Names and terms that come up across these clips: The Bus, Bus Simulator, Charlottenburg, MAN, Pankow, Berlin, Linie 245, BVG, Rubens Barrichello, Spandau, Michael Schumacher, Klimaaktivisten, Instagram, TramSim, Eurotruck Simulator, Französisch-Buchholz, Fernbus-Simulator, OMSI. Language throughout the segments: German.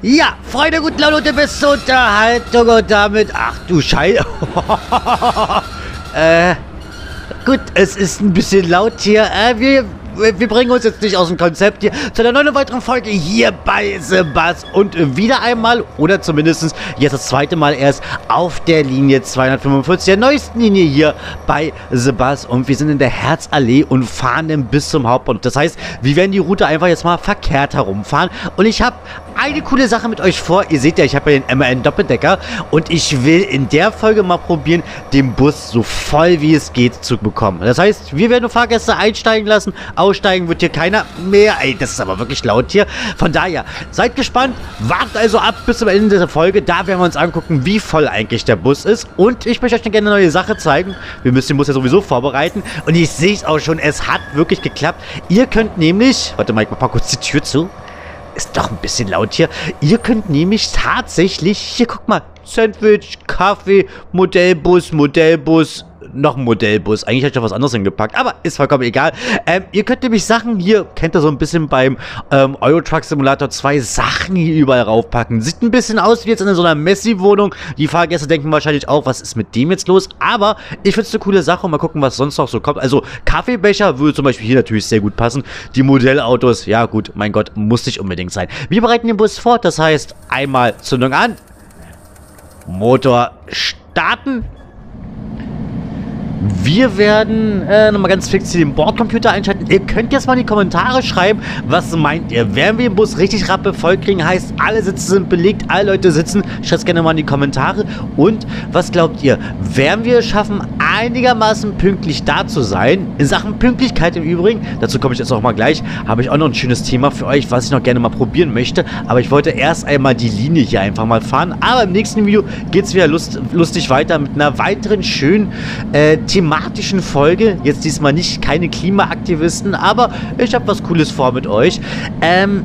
Ja, Freude, gute Laune und die beste Unterhaltung und damit... Ach du Scheiße. Gut, es ist ein bisschen laut hier. Wir bringen uns jetzt nicht aus dem Konzept hier zu einer neuen weiteren Folge hier bei The Bus. Und wieder einmal, oder zumindest jetzt das zweite Mal erst, auf der Linie 245, der neuesten Linie hier bei The Bus. Und wir sind in der Herzallee und fahren dann bis zum Hauptbahnhof. Das heißt, wir werden die Route einfach jetzt mal verkehrt herumfahren. Und ich habe eine coole Sache mit euch vor. Ihr seht ja, ich habe ja den MAN Doppeldecker. Und ich will in der Folge mal probieren, den Bus so voll wie es geht zu bekommen. Das heißt, wir werden nur Fahrgäste einsteigen lassen, aussteigen wird hier keiner mehr. Ey, das ist aber wirklich laut hier. Von daher, seid gespannt. Wartet also ab bis zum Ende der Folge. Da werden wir uns angucken, wie voll eigentlich der Bus ist. Und ich möchte euch eine gerne neue Sache zeigen. Wir müssen den Bus ja sowieso vorbereiten. Und ich sehe es auch schon, es hat wirklich geklappt. Ihr könnt nämlich... Warte mal, ich mach mal kurz die Tür zu. Ist doch ein bisschen laut hier. Ihr könnt nämlich tatsächlich... Hier, guck mal. Sandwich, Kaffee, Modellbus... Noch ein Modellbus. Eigentlich hätte ich noch was anderes hingepackt, aber ist vollkommen egal. Ihr könnt nämlich Sachen hier, kennt ihr so ein bisschen beim Eurotruck Simulator 2, Sachen hier überall raufpacken. Sieht ein bisschen aus wie jetzt in so einer Messi-Wohnung. Die Fahrgäste denken wahrscheinlich auch, was ist mit dem jetzt los? Aber ich finde es eine coole Sache und mal gucken, was sonst noch so kommt. Also Kaffeebecher würde zum Beispiel hier natürlich sehr gut passen. Die Modellautos, ja gut, mein Gott, muss nicht unbedingt sein. Wir bereiten den Bus vor, das heißt, einmal Zündung an, Motor starten. Wir werden nochmal ganz fix hier den Bordcomputer einschalten. Ihr könnt jetzt mal in die Kommentare schreiben, was meint ihr. Werden wir den Bus richtig rappel voll kriegen, heißt, alle Sitze sind belegt, alle Leute sitzen. Schreibt es gerne mal in die Kommentare. Und was glaubt ihr, werden wir es schaffen, einigermaßen pünktlich da zu sein? In Sachen Pünktlichkeit im Übrigen, dazu komme ich jetzt auch mal gleich, habe ich auch noch ein schönes Thema für euch, was ich noch gerne mal probieren möchte. Aber ich wollte erst einmal die Linie hier einfach mal fahren. Aber im nächsten Video geht es wieder lustig weiter mit einer weiteren schönen thematischen Folge. Jetzt diesmal nicht keine Klimaaktivisten, aber ich habe was Cooles vor mit euch.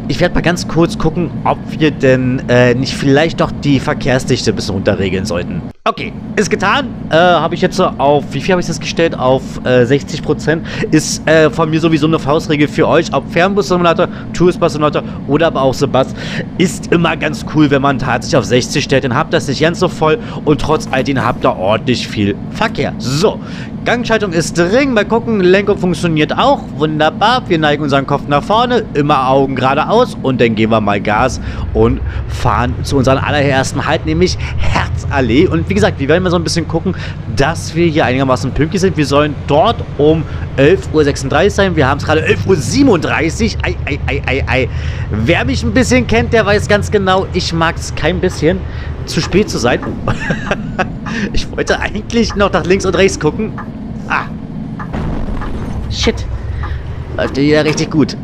Ich werde mal ganz kurz gucken, ob wir denn nicht vielleicht doch die Verkehrsdichte ein bisschen runterregeln sollten. Okay, ist getan. Habe ich jetzt so auf, wie viel habe ich das gestellt? Auf 60%. Ist von mir sowieso eine Faustregel für euch. Ob Fernbus-Simulator, Tourist-Bus-Simulator oder aber auch The Bus. Ist immer ganz cool, wenn man tatsächlich auf 60 stellt. Dann habt ihr das nicht ganz so voll und trotz all den habt ihr ordentlich viel Verkehr. So, Gangschaltung ist dringend. Mal gucken, Lenkung funktioniert auch. Wunderbar. Wir neigen unseren Kopf nach vorne. Immer Augen geradeaus. Und dann geben wir mal Gas und fahren zu unserem allerersten Halt, nämlich Herzallee. Und wie gesagt, wir werden mal so ein bisschen gucken, dass wir hier einigermaßen pünktlich sind. Wir sollen dort um 11:36 Uhr sein. Wir haben es gerade 11:37 Uhr. Ei. Wer mich ein bisschen kennt, der weiß ganz genau, ich mag es kein bisschen, zu spät zu sein. Ich wollte eigentlich noch nach links und rechts gucken. Ah. Shit. Läuft ja richtig gut.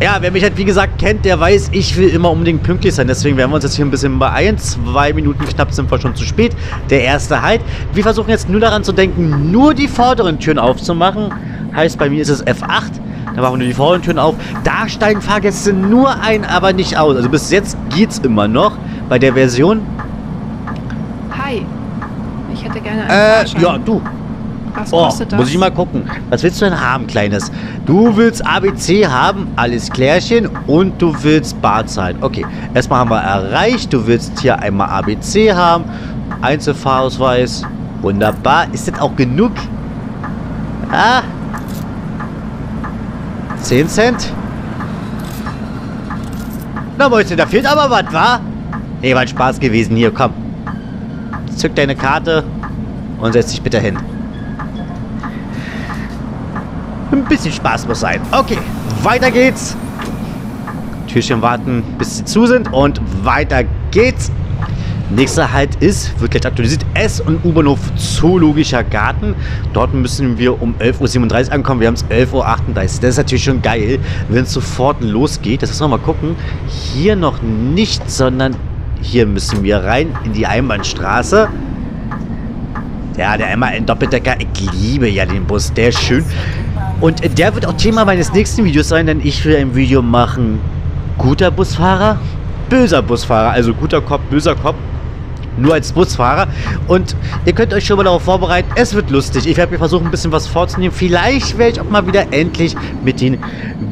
Ja, wer mich halt wie gesagt kennt, der weiß, ich will immer unbedingt pünktlich sein. Deswegen werden wir uns jetzt hier ein bisschen beeilen. 2 Minuten knapp sind wir schon zu spät. Der erste Halt. Wir versuchen jetzt nur daran zu denken, nur die vorderen Türen aufzumachen. Heißt, bei mir ist es F8. Dann machen wir nur die vorderen Türen auf. Da steigen Fahrgäste nur ein, aber nicht aus. Also bis jetzt geht's immer noch bei der Version. Hi. Ich hätte gerne einen Fahrschein. Ja, du. Was kostet das? Muss ich mal gucken. Was willst du denn haben, Kleines? Du willst ABC haben, alles klärchen, und du willst Bar zahlen. Okay, erstmal haben wir erreicht. Du willst hier einmal ABC haben, Einzelfahrausweis. Wunderbar. Ist das auch genug? Ah. 10 Cent. Na, Mäuschen, da fehlt aber was, wa? Nee, war ein Spaß gewesen. Hier, komm. Zück deine Karte und setz dich bitte hin. Ein bisschen Spaß muss sein. Okay, weiter geht's. Türchen warten, bis sie zu sind. Und weiter geht's. Nächster Halt ist, wird gleich aktualisiert, S- und U-Bahnhof Zoologischer Garten. Dort müssen wir um 11:37 Uhr ankommen. Wir haben es 11:38 Uhr. Das ist natürlich schon geil, wenn es sofort losgeht. Das müssen wir mal gucken. Hier noch nicht, sondern hier müssen wir rein in die Einbahnstraße. Ja, der MAN-Doppeldecker. Ich liebe ja den Bus. Der ist schön. Und der wird auch Thema meines nächsten Videos sein, denn ich will ein Video machen. Guter Busfahrer, böser Busfahrer, also guter Cop, böser Cop. nur als Busfahrer. Und ihr könnt euch schon mal darauf vorbereiten, es wird lustig. Ich werde mir versuchen, ein bisschen was vorzunehmen. Vielleicht werde ich auch mal wieder endlich mit den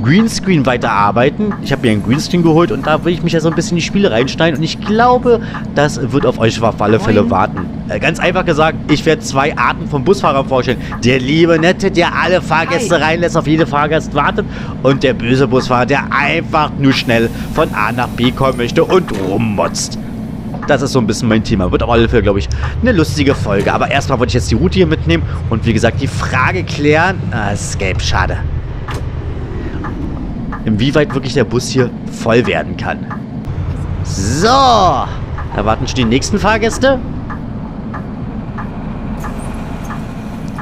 Greenscreen weiterarbeiten. Ich habe mir einen Greenscreen geholt und da will ich mich ja so ein bisschen in die Spiele reinschneiden. Und ich glaube, das wird auf euch auf alle Fälle warten. Ganz einfach gesagt, ich werde zwei Arten von Busfahrern vorstellen. Der liebe Nette, der alle Fahrgäste reinlässt, auf jeden Fahrgast wartet. Und der böse Busfahrer, der einfach nur schnell von A nach B kommen möchte und rummotzt. Das ist so ein bisschen mein Thema. Wird auf alle Fälle, glaube ich, eine lustige Folge. Aber erstmal wollte ich jetzt die Route hier mitnehmen und wie gesagt die Frage klären. Ah, Escape, schade. Inwieweit wirklich der Bus hier voll werden kann. So, da warten schon die nächsten Fahrgäste.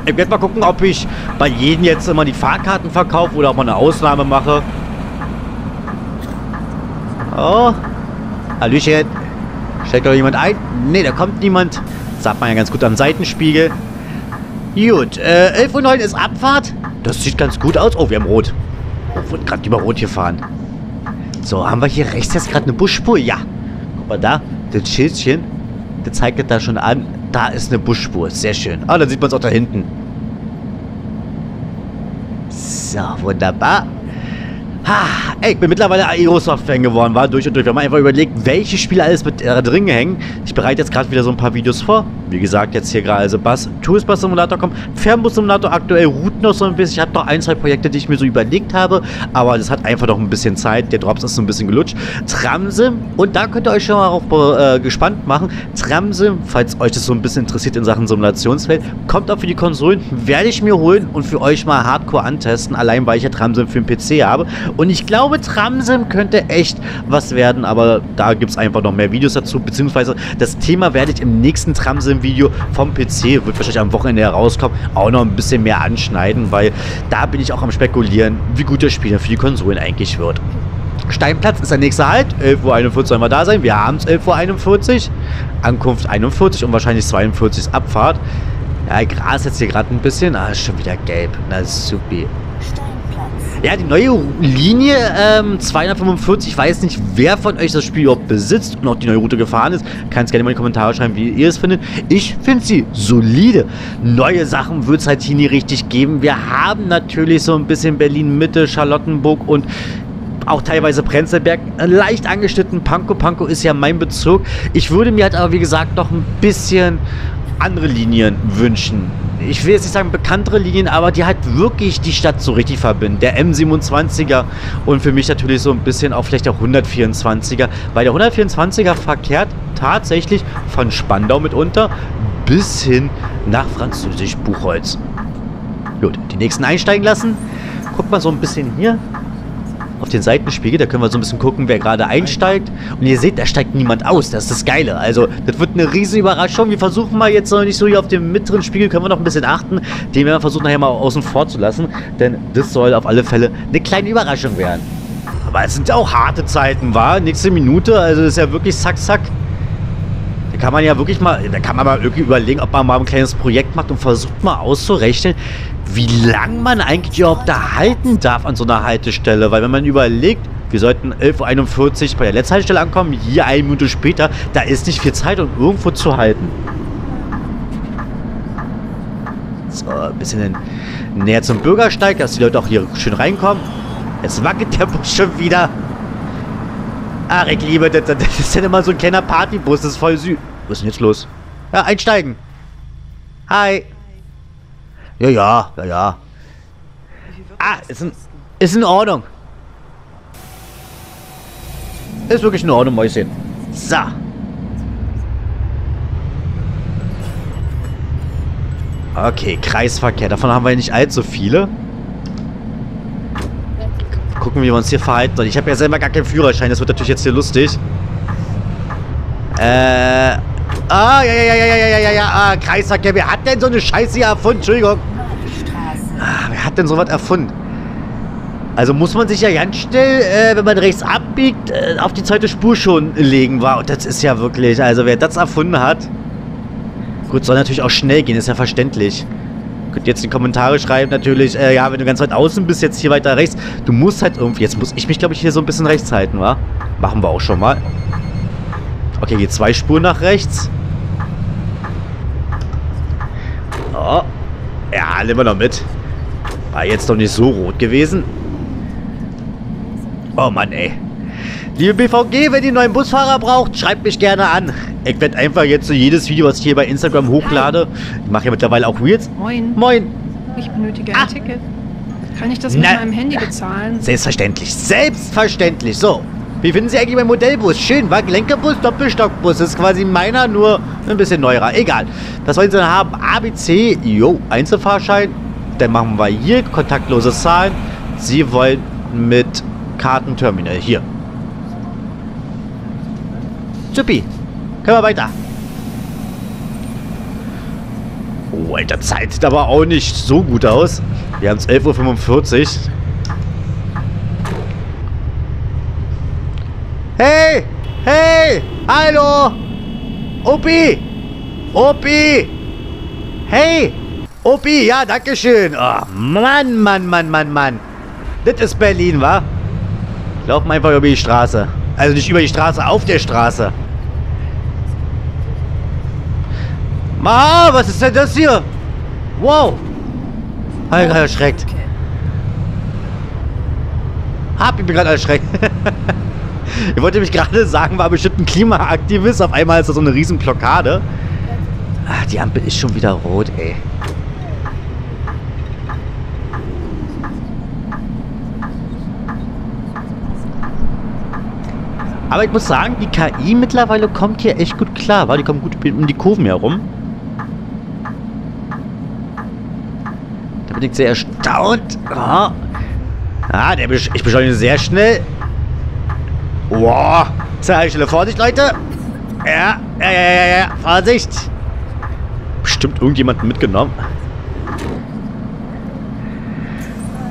Ich werde mal gucken, ob ich bei jedem jetzt immer die Fahrkarten verkaufe oder ob man eine Ausnahme mache. Oh, Hallöchen. Steckt doch jemand ein? Ne, da kommt niemand. Das hat man ja ganz gut am Seitenspiegel. Gut, 11:09 Uhr ist Abfahrt. Das sieht ganz gut aus. Oh, wir haben Rot. Oh, wurde gerade über Rot gefahren. So, haben wir hier rechts jetzt gerade eine Busspur? Ja. Guck mal da, das Schildchen. Das zeigt das da schon an. Da ist eine Busspur. Sehr schön. Ah, dann sieht man es auch da hinten. So, wunderbar. Ha, ey, ich bin mittlerweile Aerosoft-Fan geworden, war durch und durch. Wir haben einfach überlegt, welche Spiele alles mit drin hängen. Ich bereite jetzt gerade wieder so ein paar Videos vor. Wie gesagt, jetzt hier gerade also Bus-Simulator kommt, Fernbus-Simulator aktuell, ruht noch so ein bisschen. Ich habe noch ein, zwei Projekte, die ich mir so überlegt habe, aber das hat einfach noch ein bisschen Zeit. Der Drops ist so ein bisschen gelutscht. TramSim, und da könnt ihr euch schon mal auf gespannt machen. TramSim, falls euch das so ein bisschen interessiert in Sachen Simulationswelt, kommt auch für die Konsolen, werde ich mir holen und für euch mal hardcore antesten, allein weil ich ja TramSim für den PC habe. Und ich glaube, TramSim könnte echt was werden, aber da gibt es einfach noch mehr Videos dazu, beziehungsweise das Thema werde ich im nächsten TramSim-Video vom PC, wird wahrscheinlich am Wochenende herauskommen, auch noch ein bisschen mehr anschneiden, weil da bin ich auch am Spekulieren, wie gut das Spiel dann für die Konsolen eigentlich wird. Steinplatz ist der nächste Halt, 11:41 Uhr sollen wir da sein, wir haben es 11:41 Uhr, Ankunft 41 und wahrscheinlich 42 ist Abfahrt. Ja, Gras jetzt hier gerade ein bisschen, ah, ist schon wieder gelb, na supi. Ja, die neue Linie 245, ich weiß nicht, wer von euch das Spiel überhaupt besitzt und auch die neue Route gefahren ist. Kann es gerne mal in die Kommentare schreiben, wie ihr es findet. Ich finde sie solide. Neue Sachen wird es halt hier nie richtig geben. Wir haben natürlich so ein bisschen Berlin-Mitte, Charlottenburg und auch teilweise Prenzlberg, leicht angeschnitten. Pankow, Pankow ist ja mein Bezirk. Ich würde mir halt aber, wie gesagt, noch ein bisschen andere Linien wünschen. Ich will jetzt nicht sagen bekanntere Linien, aber die halt wirklich die Stadt so richtig verbinden. Der M27er und für mich natürlich so ein bisschen auch vielleicht der 124er, weil der 124er verkehrt tatsächlich von Spandau mitunter bis hin nach Französisch-Buchholz. Gut, die nächsten einsteigen lassen. Guck mal so ein bisschen hier auf den Seitenspiegel, da können wir so ein bisschen gucken, wer gerade einsteigt. Und ihr seht, da steigt niemand aus. Das ist das Geile. Also, das wird eine riesen Überraschung. Wir versuchen mal jetzt noch nicht so hier auf dem mittleren Spiegel, können wir noch ein bisschen achten. Den werden wir versuchen, nachher mal außen vor zu lassen. Denn das soll auf alle Fälle eine kleine Überraschung werden. Aber es sind ja auch harte Zeiten, wa? Nächste Minute, also das ist ja wirklich zack, zack. Da kann man ja wirklich mal, da kann man mal irgendwie überlegen, ob man mal ein kleines Projekt macht und versucht mal auszurechnen, wie lange man eigentlich überhaupt da halten darf an so einer Haltestelle. Weil wenn man überlegt, wir sollten 11:41 Uhr bei der letzten Haltestelle ankommen, hier eine Minute später, da ist nicht viel Zeit, um irgendwo zu halten. So, ein bisschen näher zum Bürgersteig, dass die Leute auch hier schön reinkommen. Jetzt wackelt der Bus schon wieder. Ach, ich liebe das. Das ist ja immer so ein kleiner Partybus, das ist voll süß. Was ist denn jetzt los? Ja, einsteigen. Hi. Ja, ja, ja, ja. Ah, ist in Ordnung. Ist wirklich in Ordnung, Mäuschen. So. Okay, Kreisverkehr. Davon haben wir nicht allzu viele. Gucken, wie wir uns hier verhalten. Ich habe ja selber gar keinen Führerschein. Das wird natürlich jetzt hier lustig. Ah, ja, ja, ja, ja, ja, ja, ja. Ah, Kreisverkehr. Wer hat denn so eine Scheiße hier erfunden? Entschuldigung. Ah, wer hat denn sowas erfunden? Also muss man sich ja ganz schnell, wenn man rechts abbiegt, auf die zweite Spur schon legen war. Und das ist ja wirklich, also wer das erfunden hat. Gut, soll natürlich auch schnell gehen. Ist ja verständlich. Könnt ihr jetzt in die Kommentare schreiben, natürlich, ja, wenn du ganz weit außen bist, jetzt hier weiter rechts, du musst halt irgendwie, jetzt muss ich mich, glaube ich, hier so ein bisschen rechts halten, wa? Machen wir auch schon mal. Okay, geht zwei Spuren nach rechts. Oh. Ja, nehmen wir noch mit. War jetzt doch nicht so rot gewesen. Oh Mann, ey. Liebe BVG, wenn ihr einen neuen Busfahrer braucht, schreibt mich gerne an. Ich werde einfach jetzt so jedes Video, was ich hier bei Instagram hochlade. Ich mache ja mittlerweile auch Reels. Moin. Moin. Ich benötige ein Ticket. Kann ich das mit meinem Handy bezahlen? Selbstverständlich. Selbstverständlich. So. Wie finden Sie eigentlich mein Modellbus? Schön, war Gelenkerbus, Doppelstockbus. Das ist quasi meiner, nur ein bisschen neuerer. Egal. Was wollen Sie denn haben? ABC. Jo, Einzelfahrschein. Dann machen wir hier kontaktlose Zahlen. Sie wollen mit Kartenterminal. Hier. Tschüppi. Können wir weiter. Oh, Alter, Zeit sieht aber auch nicht so gut aus. Wir haben es 11:45 Uhr. Hey! Hey! Hallo! Opi! Opi! Hey! Opi, ja, danke schön. Oh, Mann, Mann, Mann, Mann, Mann. Das ist Berlin, wa? Laufen einfach über die Straße. Also nicht über die Straße, auf der Straße. Ma, was ist denn das hier? Wow! Hab ich gerade erschreckt. Hab ich mir gerade erschreckt. Ich wollte mich gerade sagen, war bestimmt ein Klimaaktivist. Auf einmal ist da so eine riesen Blockade. Ach, die Ampel ist schon wieder rot, ey. Aber ich muss sagen, die KI mittlerweile kommt hier echt gut klar, weil die kommt gut um die Kurven herum. Da bin ich sehr erstaunt. Oh. Ah, ich beschleunige sehr schnell. Wow. Zeige Vorsicht, Leute. Ja, ja. Vorsicht. Bestimmt irgendjemanden mitgenommen.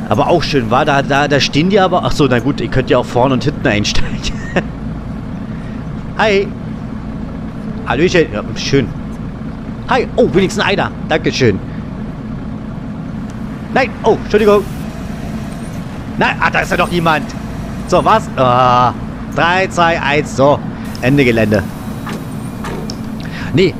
Aber auch schön, war da stehen die aber. Ach so, na gut, ihr könnt ja auch vorne und hinten einsteigen. Hi. Hallöchen. Ja, schön. Hi. Oh, wenigstens einer. Dankeschön. Nein. Oh, Entschuldigung. Nein. Ah, da ist ja noch jemand. So, was? 3, 2, 1. So. Ende Gelände. Nee,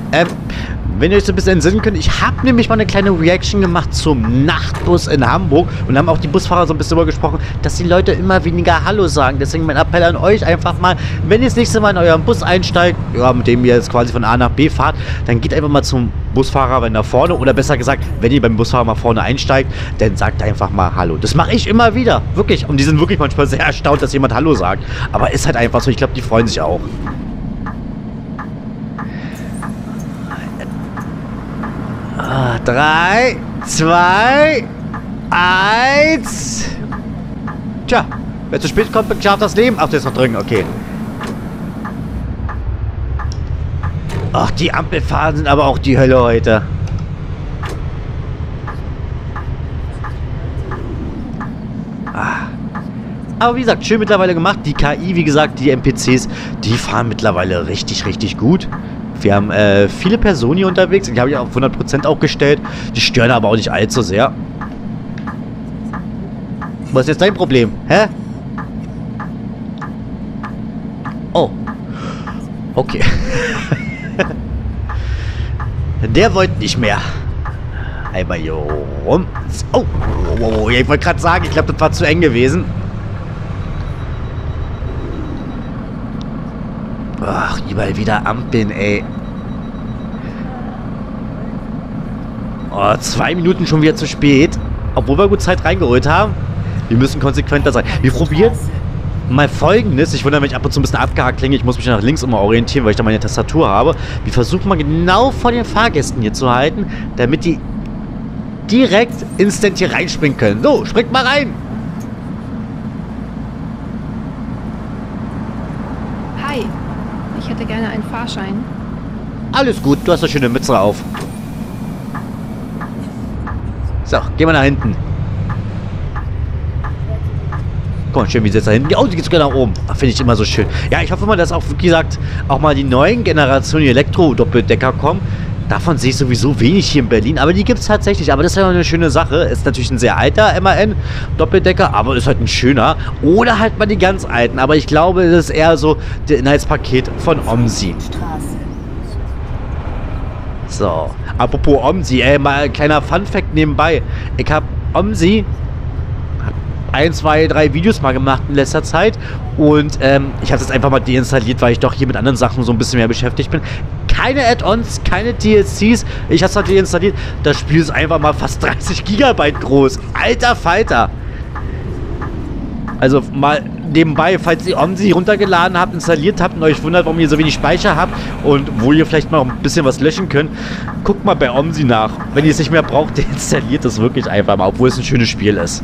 wenn ihr euch so ein bisschen entsinnen könnt, ich habe nämlich mal eine kleine Reaction gemacht zum Nachtbus in Hamburg und haben auch die Busfahrer so ein bisschen darüber gesprochen, dass die Leute immer weniger Hallo sagen. Deswegen mein Appell an euch einfach mal, wenn ihr das nächste Mal in euren Bus einsteigt, ja, mit dem ihr jetzt quasi von A nach B fahrt, dann geht einfach mal zum Busfahrer, wenn da vorne, oder besser gesagt, wenn ihr beim Busfahrer mal vorne einsteigt, dann sagt einfach mal Hallo. Das mache ich immer wieder, wirklich. Und die sind wirklich manchmal sehr erstaunt, dass jemand Hallo sagt. Aber ist halt einfach so, ich glaube, die freuen sich auch. Ah, 3, 2, 1. Tja, wer zu spät kommt, bestraft das Leben. Ach, der ist noch drin, okay. Ach, die Ampelfahrten sind aber auch die Hölle heute. Ah. Aber wie gesagt, schön mittlerweile gemacht. Die KI, wie gesagt, die NPCs, die fahren mittlerweile richtig, richtig gut. Wir haben viele Personen hier unterwegs. Die habe ich auf 100% auch gestellt. Die stören aber auch nicht allzu sehr. Was ist jetzt dein Problem? Hä? Oh. Okay. Der wollte nicht mehr. Einmal hier rum. Oh. Ich wollte gerade sagen, ich glaube, das war zu eng gewesen. Ach, überall wieder Ampeln, ey. Oh, 2 Minuten schon wieder zu spät. Obwohl wir gut Zeit reingeholt haben. Wir müssen konsequenter sein. Wir probieren mal Folgendes. Ich wundere mich, ab und zu ein bisschen abgehakt klinge. Ich muss mich nach links immer orientieren, weil ich da meine Tastatur habe. Wir versuchen mal genau vor den Fahrgästen hier zu halten, damit die direkt instant hier reinspringen können. So, springt mal rein. Ich hätte gerne einen Fahrschein. Alles gut, du hast eine schöne Mütze auf. So, gehen wir nach hinten. Komm, schön, wie sie jetzt da hinten. Oh, die geht's sogar nach oben. Finde ich immer so schön. Ja, ich hoffe mal, dass auch, wie gesagt, auch mal die neuen Generationen Elektro-Doppeldecker kommen. Davon sehe ich sowieso wenig hier in Berlin, aber die gibt es tatsächlich. Aber das ist ja eine schöne Sache. Ist natürlich ein sehr alter MAN-Doppeldecker, aber ist halt ein schöner. Oder halt mal die ganz alten. Aber ich glaube, das ist eher so das Inhaltspaket von OMSI. So, apropos OMSI, ey, mal ein kleiner Funfact nebenbei. Ich habe OMSI 1, 2, 3 Videos mal gemacht in letzter Zeit und ich habe es jetzt einfach mal deinstalliert, weil ich doch hier mit anderen Sachen so ein bisschen mehr beschäftigt bin. Keine Add-ons, keine DLCs, ich habe es halt deinstalliert. Das Spiel ist einfach mal fast 30 GB groß. Alter Falter! Also mal nebenbei, falls ihr OMSI runtergeladen habt, installiert habt und euch wundert, warum ihr so wenig Speicher habt und wo ihr vielleicht mal ein bisschen was löschen könnt, guckt mal bei OMSI nach. Wenn ihr es nicht mehr braucht, deinstalliert es wirklich einfach mal, obwohl es ein schönes Spiel ist.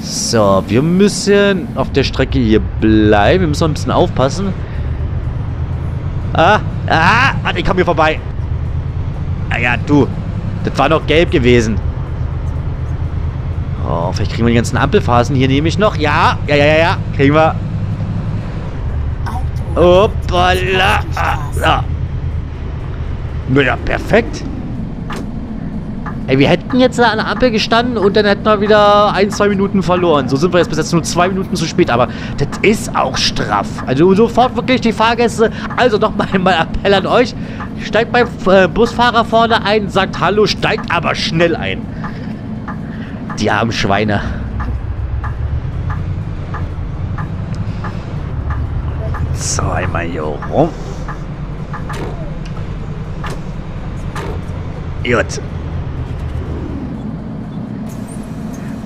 So, wir müssen auf der Strecke hier bleiben. Wir müssen noch ein bisschen aufpassen. Ich komme hier vorbei. Ah ja, du. Das war noch gelb gewesen. Oh, vielleicht kriegen wir die ganzen Ampelphasen. Hier nehme ich noch. Ja. Kriegen wir. Hoppala. Naja, perfekt. Ey, wir hätten jetzt an der Ampel gestanden und dann hätten wir wieder 1, 2 Minuten verloren. So sind wir jetzt bis jetzt nur 2 Minuten zu spät, aber das ist auch straff. Also sofort wirklich die Fahrgäste. Also nochmal ein Appell an euch. Steigt beim Busfahrer vorne ein, sagt Hallo, steigt aber schnell ein. Die armen Schweine. So, einmal hier rum. Gut.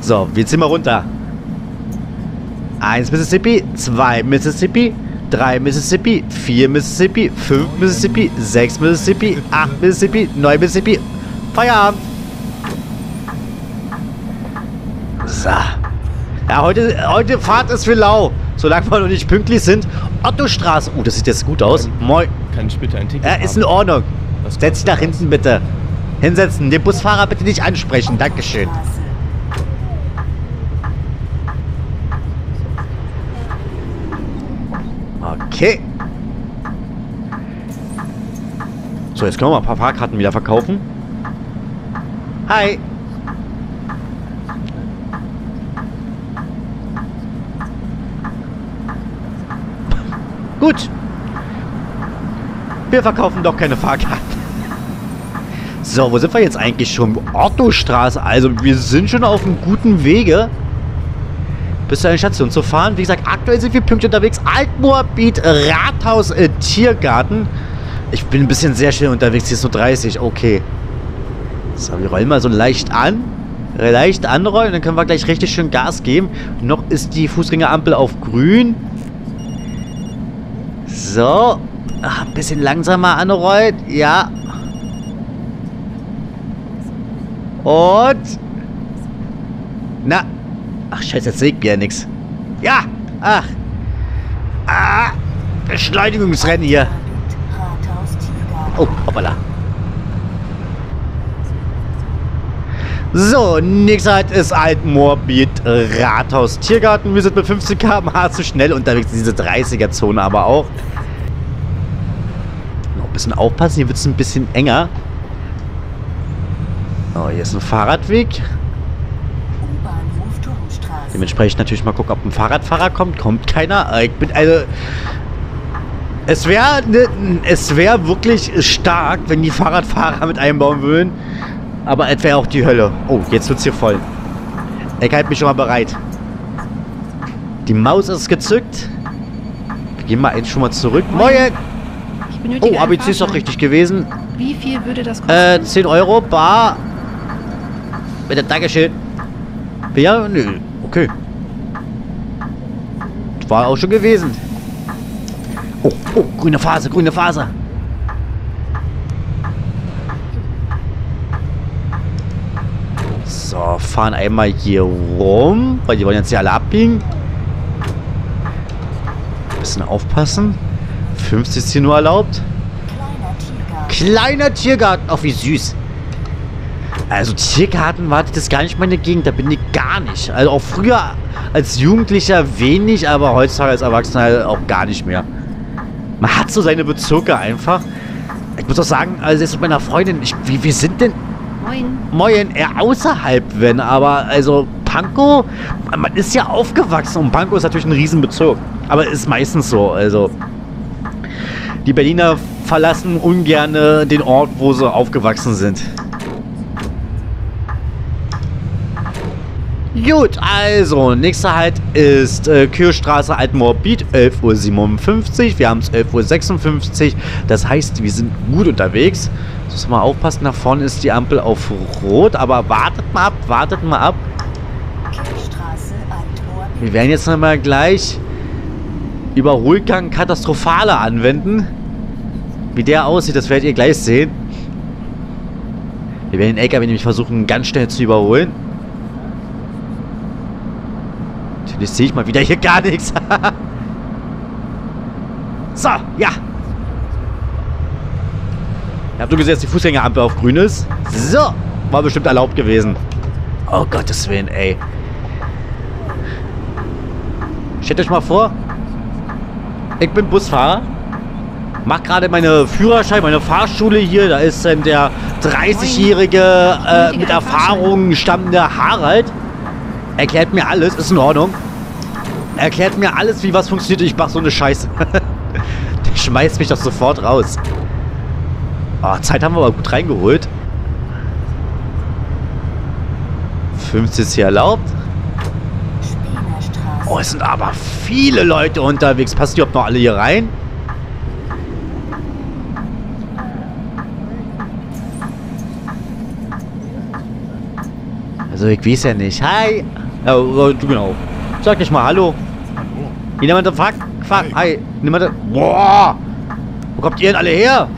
So, wir ziehen mal runter. 1 Mississippi, 2 Mississippi, 3 Mississippi, 4 Mississippi, 5 Mississippi, 6 Mississippi, 8 Mississippi, 9 Mississippi. Feierabend. So. Ja, heute Fahrt ist für lau. Solange wir noch nicht pünktlich sind. Ottostraße. Das sieht jetzt gut aus. Moin. Kann ich bitte ein Ticket haben? Ist in Ordnung. Setz dich nach hinten bitte. Hinsetzen. Den Busfahrer bitte nicht ansprechen. Dankeschön. Okay. So, jetzt können wir mal ein paar Fahrkarten wieder verkaufen. Hi. Gut. Wir verkaufen doch keine Fahrkarten. So, wo sind wir jetzt eigentlich schon? Ottostraße. Also, wir sind schon auf einem guten Wege. Bis zur Station zu fahren. Wie gesagt, aktuell sind wir pünktlich unterwegs. Altmoabit, Rathaus, Tiergarten. Ich bin ein bisschen sehr schnell unterwegs. Hier ist nur 30. Okay. So, wir rollen mal so leicht an. Leicht anrollen. Dann können wir gleich richtig schön Gas geben. Noch ist die Fußgängerampel auf grün. So. Ach, ein bisschen langsamer anrollen. Ja. Und. Na. Ach, scheiße, jetzt sehe ich ja nichts. Ja! Ach! Ah! Beschleunigungsrennen hier! Oh, hoppala! So, nächster Halt ist Altmoabit Rathaus Tiergarten. Wir sind mit 50 km/h zu schnell unterwegs. Diese 30er-Zone aber auch. Noch ein bisschen aufpassen, hier wird es ein bisschen enger. Oh, hier ist ein Fahrradweg. Dementsprechend natürlich mal gucken, ob ein Fahrradfahrer kommt. Kommt keiner. Ich bin also. Es wäre wirklich stark, wenn die Fahrradfahrer mit einbauen würden. Aber es wäre auch die Hölle. Oh, jetzt wird's hier voll. Ich halte mich schon mal bereit. Die Maus ist gezückt. Wir gehen mal jetzt schon mal zurück. Moin! Oh, ABC ist doch richtig gewesen. Wie viel würde das kosten? 10 €, bar. Bitte, Dankeschön. Ja, nö. Okay. Das war auch schon gewesen. Oh, grüne Phase, grüne Phase. So, fahren einmal hier rum, weil die wollen jetzt hier alle abbiegen. Ein bisschen aufpassen. 50 ist hier nur erlaubt. Kleiner Tiergarten. Ach, wie süß. Also Tiergarten war das gar nicht meine Gegend, da bin ich gar nicht. Also auch früher als Jugendlicher wenig, aber heutzutage als Erwachsener auch gar nicht mehr. Man hat so seine Bezirke einfach. Ich muss auch sagen, also jetzt mit meiner Freundin, wir sind denn... Moin. Eher außerhalb, wenn, aber also Pankow, man ist ja aufgewachsen und Pankow ist natürlich ein Riesenbezirk. Aber ist meistens so, also... Die Berliner verlassen ungern den Ort, wo sie aufgewachsen sind. Gut, also, nächster Halt ist Kirchstraße Altmoabit, 11:57 Uhr. Wir haben es 11:56 Uhr. Das heißt, wir sind gut unterwegs. Jetzt müssen wir mal aufpassen, nach vorne ist die Ampel auf Rot. Aber wartet mal ab, wartet mal ab. Kirchstraße Altmoabit. Wir werden jetzt nochmal gleich Überholgang katastrophaler anwenden. Wie der aussieht, das werdet ihr gleich sehen. Wir werden den LKW nämlich versuchen, ganz schnell zu überholen. Jetzt sehe ich mal wieder hier gar nichts. So, ja. Ich habe nur gesehen, dass die Fußgängerampel auf grün ist. So, war bestimmt erlaubt gewesen. Oh Gottes Willen, ey. Stellt euch mal vor, ich bin Busfahrer. Mache gerade meine Führerschein, meine Fahrschule hier. Da ist dann der 30-jährige mit Erfahrung stammende Harald. Erklärt mir alles, ist in Ordnung. Erklärt mir alles, wie was funktioniert. Ich mach so eine Scheiße. Der schmeißt mich doch sofort raus. Oh, Zeit haben wir aber gut reingeholt. 50 ist hier erlaubt. Oh, es sind aber viele Leute unterwegs. Passt die überhaupt noch alle hier rein? Also ich weiß ja nicht. Hi! Oh, genau. Sag nicht mal Hallo. Hallo. Hier niemand der Fuck. Fuck. Hi. Niemand. Boah! Wo kommt ihr denn alle her?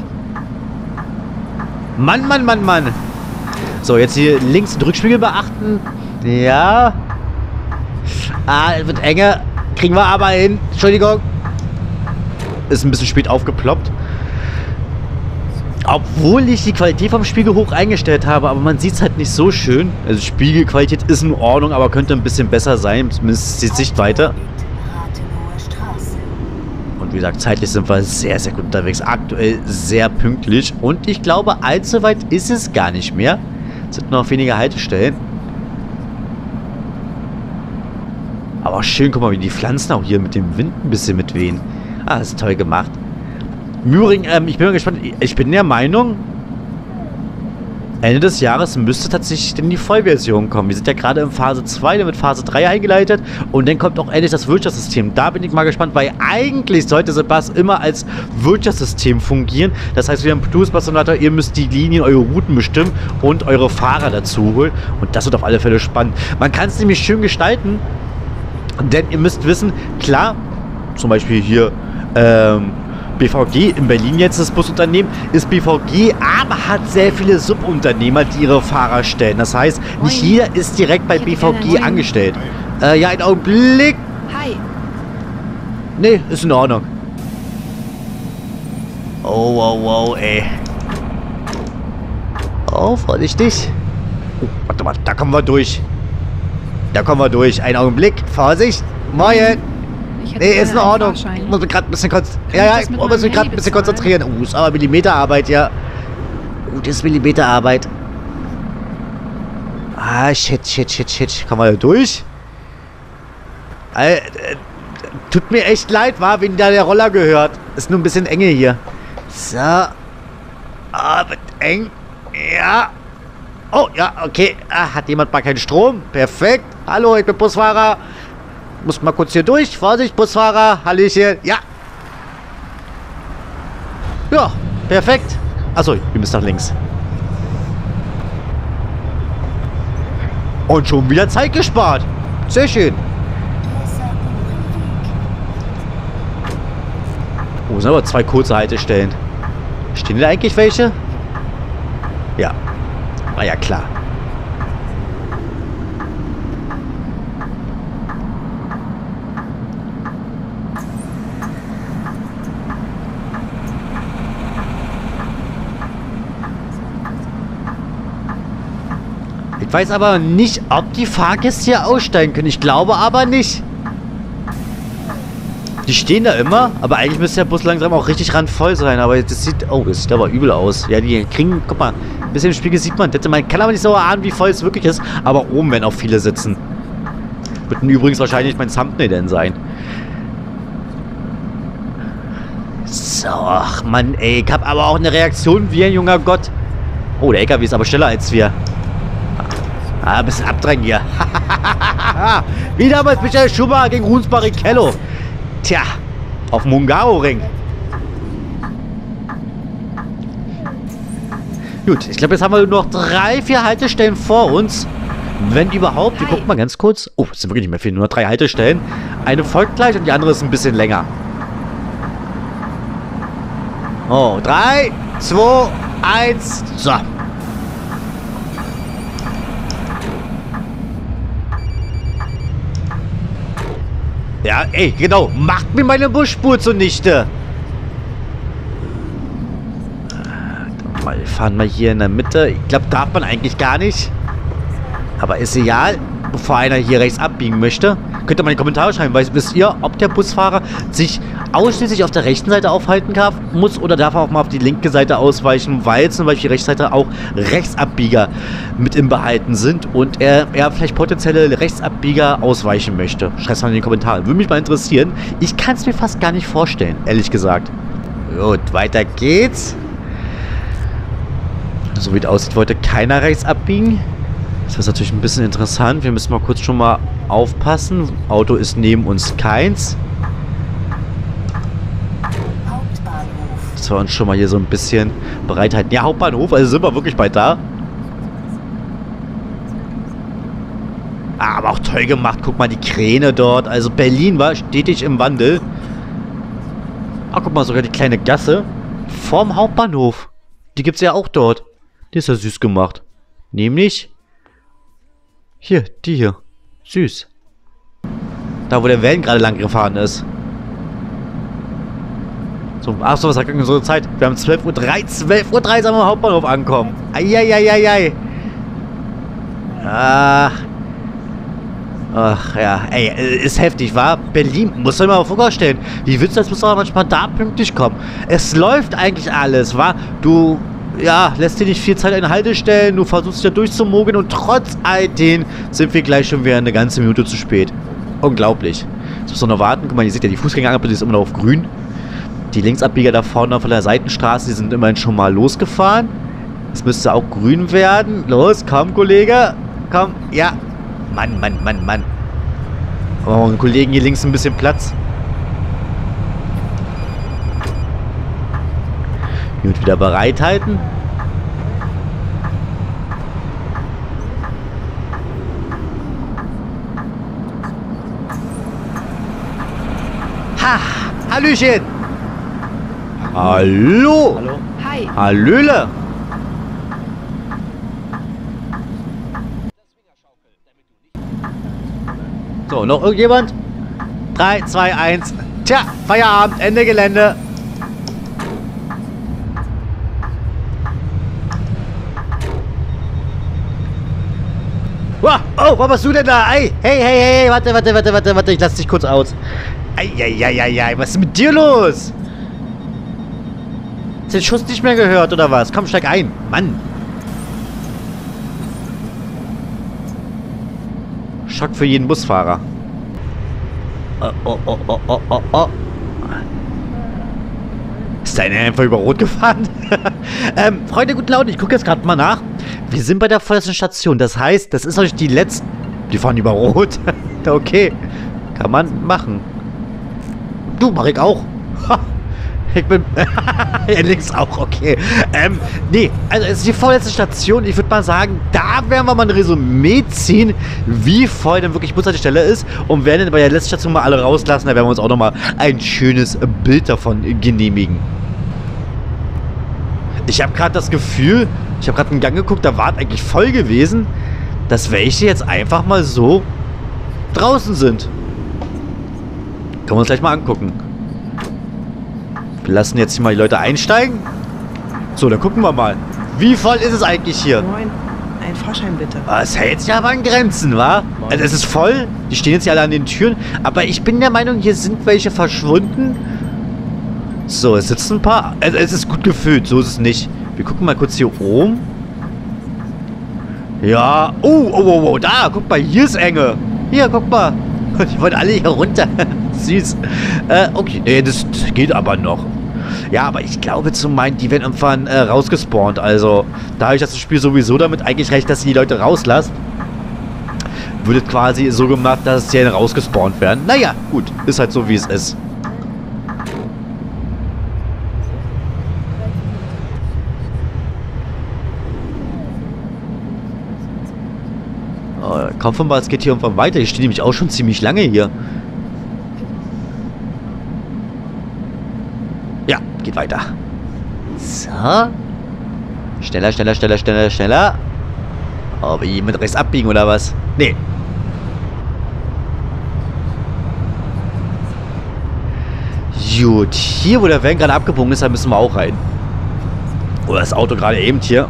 Mann, Mann, Mann, Mann. So, jetzt hier links den Rückspiegel beachten. Ja. Ah, es wird enger. Kriegen wir aber hin. Entschuldigung. Ist ein bisschen spät aufgeploppt. Obwohl ich die Qualität vom Spiegel hoch eingestellt habe, aber man sieht es halt nicht so schön. Also Spiegelqualität ist in Ordnung, aber könnte ein bisschen besser sein, zumindest die Sichtweite. Und wie gesagt, zeitlich sind wir sehr, sehr gut unterwegs. Aktuell sehr pünktlich und ich glaube, allzu weit ist es gar nicht mehr. Es sind noch wenige Haltestellen. Aber schön, guck mal, wie die Pflanzen auch hier mit dem Wind ein bisschen mitwehen. Ah, das ist toll gemacht. Müring, ich bin mal gespannt. Ich bin der Meinung, Ende des Jahres müsste tatsächlich denn die Vollversion kommen. Wir sind ja gerade in Phase 2, dann wird Phase 3 eingeleitet und dann kommt auch endlich das Wirtschaftssystem. Da bin ich mal gespannt, weil eigentlich sollte The Bus immer als Wirtschaftssystem fungieren. Das heißt, wir haben Plus Bus Simulator, ihr müsst die Linien, eure Routen bestimmen und eure Fahrer dazu holen. Und das wird auf alle Fälle spannend. Man kann es nämlich schön gestalten, denn ihr müsst wissen, klar, zum Beispiel hier, BVG, in Berlin jetzt das Busunternehmen, ist BVG, aber hat sehr viele Subunternehmer, die ihre Fahrer stellen. Das heißt, nicht jeder ist direkt bei BVG angestellt. Ja, einen Augenblick. Hi. Nee, ist in Ordnung. Oh, wow, wow, ey. Oh, vorsichtig. Oh, warte mal, da kommen wir durch. Da kommen wir durch. Einen Augenblick. Vorsicht. Moin. Nee, ist in Ordnung. Ich muss mich gerade ein bisschen, konzentrieren. Oh, ist aber Millimeterarbeit, ja. Oh, das ist Millimeterarbeit. Ah, shit, shit, shit, shit. Kommen wir da durch? Tut mir echt leid, war, wenn da der Roller gehört. Ist nur ein bisschen enge hier. So. Ah, wird eng. Ja. Oh, ja, okay. Ah, hat jemand mal keinen Strom? Perfekt. Hallo, ich bin Busfahrer. Muss mal kurz hier durch. Vorsicht, Busfahrer. Hallöchen. Ja. Ja, perfekt. Achso, wir müssen nach links. Und schon wieder Zeit gespart. Sehr schön. Oh, sind aber zwei kurze Haltestellen. Stehen da eigentlich welche? Ja. War ja klar. Ich weiß aber nicht, ob die Fahrgäste hier aussteigen können. Ich glaube aber nicht. Die stehen da immer, aber eigentlich müsste der Bus langsam auch richtig randvoll sein. Aber das sieht, oh, das sieht aber übel aus. Ja, die kriegen, guck mal, ein bisschen im Spiegel sieht man das. Man kann aber nicht so ahnen, wie voll es wirklich ist. Aber oben werden auch viele sitzen. Wird übrigens wahrscheinlich mein Thumbnail denn sein. Scheiße. Ach Mann, ey. Ich hab aber auch eine Reaktion wie ein junger Gott. Oh, der LKW ist aber schneller als wir. Ah, ein bisschen abdrängen hier. Wie damals Michael Schumacher gegen Rubens Barrichello. Tja, auf Mungao-Ring. Gut, ich glaube, jetzt haben wir nur noch 3, 4 Haltestellen vor uns. Wenn überhaupt. Wir gucken mal ganz kurz. Oh, es sind wirklich nicht mehr viel. Nur noch 3 Haltestellen. Eine folgt gleich und die andere ist ein bisschen länger. Oh, 3, 2, 1. So. Ja, ey, genau. Macht mir meine Busspur zunichte. Mal fahren wir hier in der Mitte. Ich glaube, darf man eigentlich gar nicht. Aber ist egal, bevor einer hier rechts abbiegen möchte. Könnt ihr mal in die Kommentare schreiben, weil wisst ihr, ob der Busfahrer sich ausschließlich auf der rechten Seite aufhalten muss oder darf er auch mal auf die linke Seite ausweichen, weil zum Beispiel Rechtsseite auch Rechtsabbieger mit im Behalten sind und er vielleicht potenzielle Rechtsabbieger ausweichen möchte. Schreibt es mal in die Kommentare. Würde mich mal interessieren. Ich kann es mir fast gar nicht vorstellen, ehrlich gesagt. Gut, weiter geht's. So wie es aussieht, wollte keiner rechts abbiegen. Das ist natürlich ein bisschen interessant. Wir müssen mal kurz schon mal aufpassen. Auto ist neben uns keins. Dass wir uns schon mal hier so ein bisschen bereit halten. Ja, Hauptbahnhof, also sind wir wirklich bald da. Ah, aber auch toll gemacht. Guck mal, die Kräne dort. Also Berlin war stetig im Wandel. Ah, guck mal, sogar die kleine Gasse vorm Hauptbahnhof. Die gibt es ja auch dort. Die ist ja süß gemacht. Nämlich hier, die hier. Süß. Da, wo der Van gerade lang gefahren ist. So, ach so, was hat unsere Zeit? Wir haben 12:30 Uhr am Hauptbahnhof ankommen. Eieieiei. Ach. Ach ja, ey, ist heftig, wa? Berlin, muss man mal vorstellen. Wie willst du das, muss man manchmal da pünktlich kommen. Es läuft eigentlich alles, wa? Du... ja, lässt dir nicht viel Zeit an Haltestellen, du versuchst dich da durchzumogeln und trotz all den sind wir gleich schon wieder eine ganze Minute zu spät. Unglaublich. Jetzt müssen wir noch warten. Guck mal, ihr seht ja, die Fußgängerampel ist immer noch auf grün. Die Linksabbieger da vorne von der Seitenstraße, die sind immerhin schon mal losgefahren. Es müsste auch grün werden. Los, komm, Kollege. Komm, ja. Mann, Mann, Mann, Mann. Oh, den Kollegen hier links ein bisschen Platz. Gut, wieder bereithalten. Ha! Hallöchen! Hallo! Hallo! Hi! Hallöle! So, noch irgendjemand? 3, 2, 1. Tja, Feierabend, Ende Gelände. Oh, was machst du denn da? Ei, hey, hey, hey, warte, ich lass dich kurz aus. Eieieiei, was ist mit dir los? Hast du den Schuss nicht mehr gehört, oder was? Komm, steig ein, Mann. Schock für jeden Busfahrer. Oh. Ist der einfach über Rot gefahren? Freunde, guten Laune, ich gucke jetzt gerade mal nach. Wir sind bei der vorletzten Station, das heißt, das ist noch nicht die letzte... Die fahren über Rot. Okay, kann man machen. Du, mach ich auch. Ich bin... ja, links auch, okay. Nee, also es ist die vorletzte Station. Ich würde mal sagen, da werden wir mal ein Resümee ziehen, wie voll denn wirklich Bushaltestelle ist. Und werden dann bei der letzten Station mal alle rauslassen. Da werden wir uns auch nochmal ein schönes Bild davon genehmigen. Ich habe gerade das Gefühl, ich habe gerade einen Gang geguckt, da war es eigentlich voll gewesen, dass welche jetzt einfach mal so draußen sind. Können wir uns gleich mal angucken. Wir lassen jetzt hier mal die Leute einsteigen. So, dann gucken wir mal. Wie voll ist es eigentlich hier? Moin, ein Fahrschein bitte. Es hält sich aber an Grenzen, wa? Moin. Also es ist voll, die stehen jetzt hier alle an den Türen. Aber ich bin der Meinung, hier sind welche verschwunden. So, es sitzen ein paar. Es ist gut gefüllt, so ist es nicht. Wir gucken mal kurz hier oben. Ja, oh, da, guck mal, hier ist enge. Hier, guck mal. Die wollen alle hier runter. Süß. Okay, nee, das geht aber noch. Ja, aber ich glaube, zum meinen, die werden irgendwann rausgespawnt. Also, dadurch, dass das Spiel sowieso damit eigentlich recht, dass ihr die Leute rauslasst, wird quasi so gemacht, dass sie rausgespawnt werden. Naja, gut. Ist halt so, wie es ist. Oh, komm von mal, es geht hier irgendwann weiter. Ich stehe nämlich auch schon ziemlich lange hier. Ja, geht weiter. So. Schneller, schneller, schneller, schneller, schneller. Oh, will jemand rechts abbiegen oder was? Nee. Gut, hier wo der Van gerade abgebogen ist, da müssen wir auch rein. Oder das Auto gerade eben hier.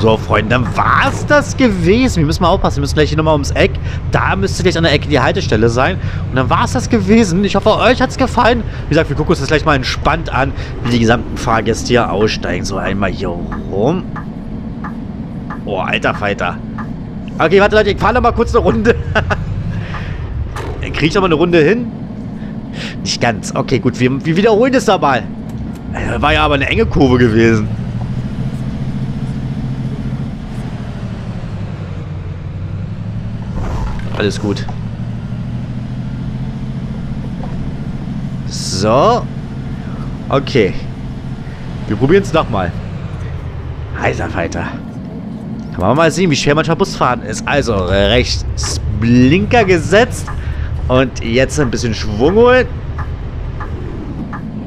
So, Freunde, dann war's das gewesen. Wir müssen mal aufpassen. Wir müssen gleich hier nochmal ums Eck. Da müsste gleich an der Ecke die Haltestelle sein. Und dann war's das gewesen. Ich hoffe, euch hat's gefallen. Wie gesagt, wir gucken uns das gleich mal entspannt an, wie die gesamten Fahrgäste hier aussteigen. So, einmal hier rum. Oh, alter Falter. Okay, warte, Leute, ich fahre nochmal kurz eine Runde. Kriege ich nochmal eine Runde hin? Nicht ganz. Okay, gut, wir wiederholen das da mal. War ja aber eine enge Kurve gewesen. Alles gut. So. Okay. Wir probieren es nochmal. Heißer Fighter. Kann man mal sehen, wie schwer manchmal Busfahren ist. Also, rechts Blinker gesetzt. Und jetzt ein bisschen Schwung holen.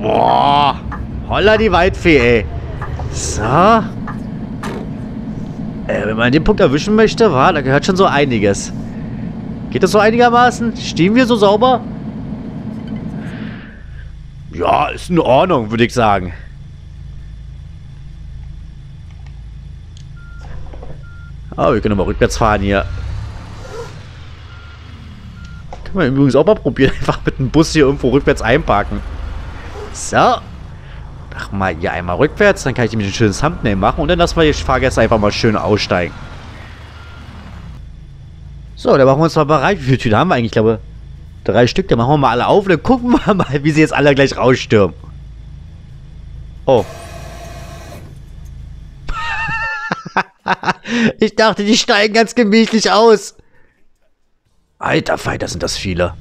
Boah. Holla die Waldfee, ey. So. Wenn man den Punkt erwischen möchte, da gehört schon so einiges. Geht das so einigermaßen? Stehen wir so sauber? Ja, ist in Ordnung, würde ich sagen. Aber wir können mal rückwärts fahren hier. Können wir übrigens auch mal probieren, einfach mit dem Bus hier irgendwo rückwärts einparken. So. Mach mal hier einmal rückwärts, dann kann ich nämlich ein schönes Thumbnail machen und dann lassen wir die Fahrgäste einfach mal schön aussteigen. So, da machen wir uns mal bereit. Wie viele Tüten haben wir eigentlich? Ich glaube, 3 Stück. Da machen wir mal alle auf. Dann gucken wir mal, wie sie jetzt alle gleich rausstürmen. Oh. Ich dachte, die steigen ganz gemächlich aus. Alter Falter, sind das viele.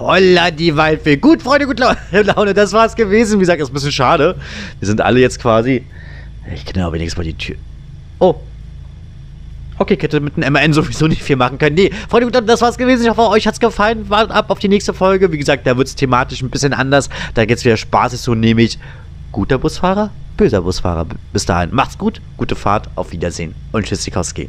Holla, die Waldfee. Gut, Freunde, gut Laune. Das war's gewesen. Wie gesagt, das ist ein bisschen schade. Wir sind alle jetzt quasi... Ich knall wenigstens mal die Tür. Oh. Okay, ich hätte mit einem MAN sowieso nicht viel machen können. Nee, Freunde, das war's gewesen. Ich hoffe, euch hat's gefallen. Wartet ab auf die nächste Folge. Wie gesagt, da wird's thematisch ein bisschen anders. Da geht's wieder Spaß. Ist so nämlich guter Busfahrer, böser Busfahrer. Bis dahin, macht's gut, gute Fahrt, auf Wiedersehen und tschüss, Sikowski.